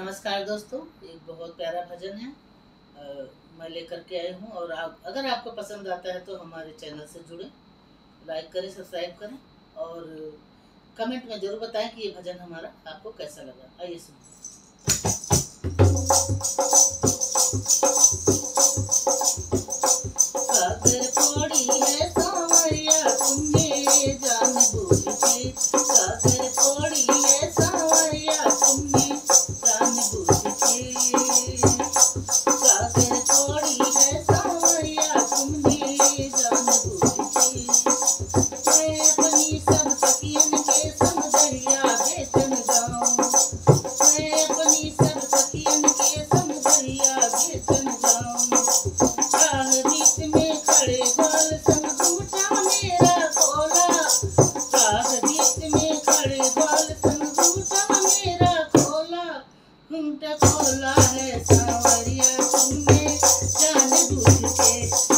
नमस्कार दोस्तों, एक बहुत प्यारा भजन है मैं लेकर के आई हूँ। और अगर आपको पसंद आता है तो हमारे चैनल से जुड़ें, लाइक करें, सब्सक्राइब करें और कमेंट में ज़रूर बताएं कि ये भजन हमारा आपको कैसा लगा। आइए सुनिए। सांवरिया तुमने जान बूझ के सागर फोड़ी है, सांवरिया तुमने जान बूझ के सागर फोड़ी है, सांवरिया तुमने जान बूझ के। मैं अपनी सब सखियन के समदरिया बेचन जाऊं, मैं अपनी सब सखियन के समदरिया बेचन जाऊं। राह बीच में खड़े बाल संग घूंघट खोला है, सांवरिया तुमने जान बूझ के।